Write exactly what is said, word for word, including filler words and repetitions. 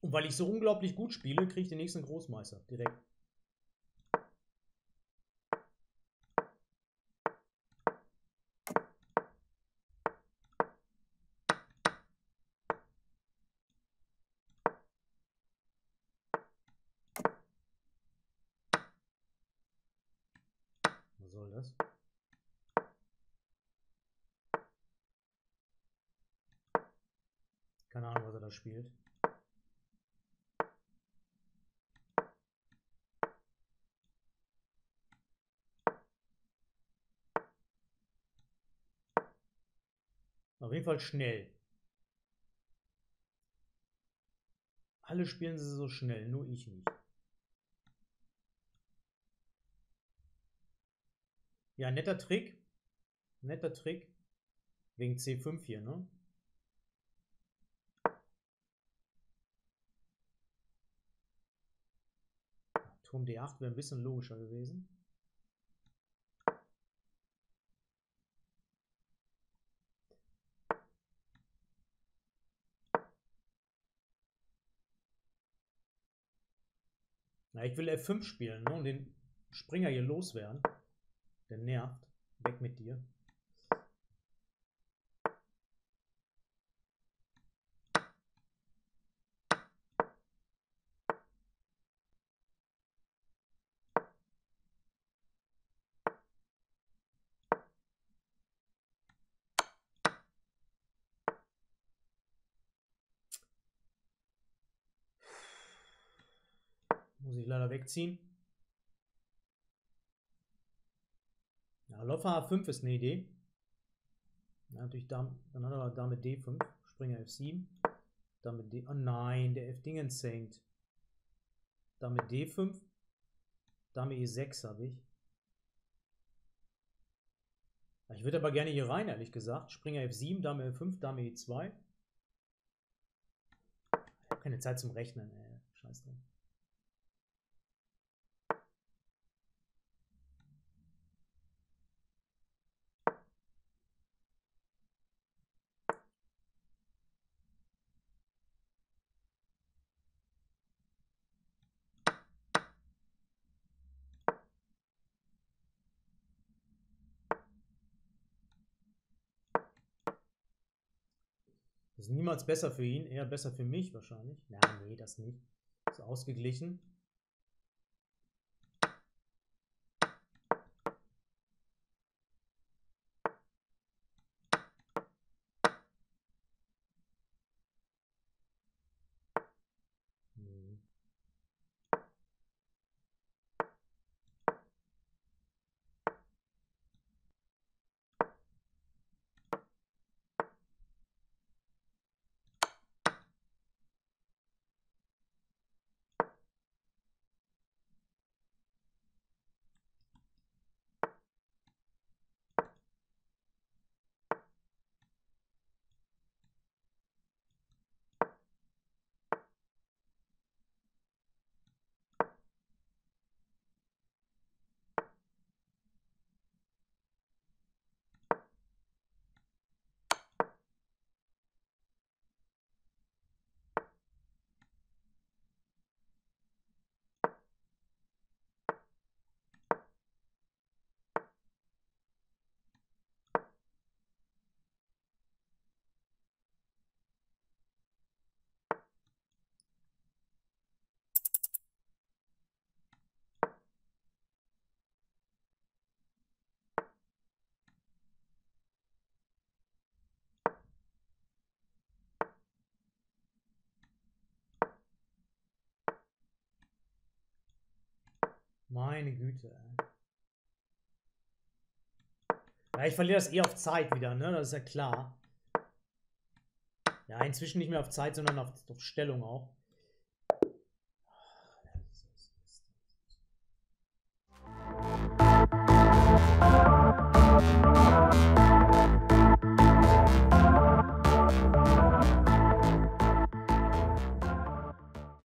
Und weil ich so unglaublich gut spiele, kriege ich den nächsten Großmeister direkt. Was soll das? Keine Ahnung, was er da spielt. Auf jeden Fall schnell. Alle spielen sie so schnell, nur ich nicht. Ja, netter Trick. Netter Trick. Wegen C fünf hier, ne? Turm D acht wäre ein bisschen logischer gewesen. Na, ich will F fünf spielen, ne, und den Springer hier loswerden. Der nervt. Weg mit dir. Muss ich leider wegziehen. Ja, Läufer H fünf ist eine Idee. Ja, natürlich Dame, dann hat er Dame D fünf, Springer F sieben, Dame D. Oh nein, der F-Dingens senkt. Dame D fünf, Dame E sechs habe ich. Ja, ich würde aber gerne hier rein, ehrlich gesagt. Springer F sieben, Dame F fünf, Dame E zwei. Ich habe keine Zeit zum Rechnen, ey. Scheiß drauf. Das ist niemals besser für ihn, eher besser für mich wahrscheinlich. Na, nee, das nicht. Ist ausgeglichen. Meine Güte. Ja, ich verliere das eh auf Zeit wieder, ne? Das ist ja klar. Ja, inzwischen nicht mehr auf Zeit, sondern auf, auf Stellung auch.